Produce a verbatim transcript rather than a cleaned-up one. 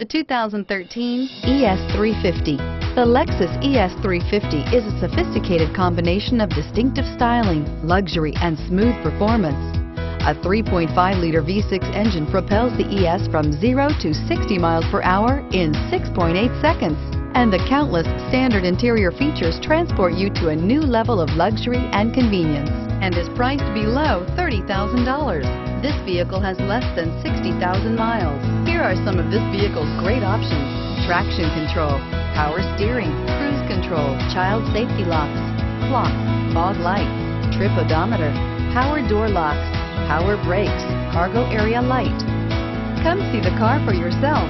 The two thousand thirteen E S three fifty. The Lexus E S three fifty is a sophisticated combination of distinctive styling, luxury, and smooth performance. A three point five liter V six engine propels the E S from zero to sixty miles per hour in six point eight seconds, and the countless standard interior features transport you to a new level of luxury and convenience, and is priced below thirty thousand dollars. This vehicle has less than sixty thousand miles. Here are some of this vehicle's great options: traction control, power steering, cruise control, child safety locks, clock, fog lights, trip odometer, power door locks, power brakes, cargo area light. Come see the car for yourself.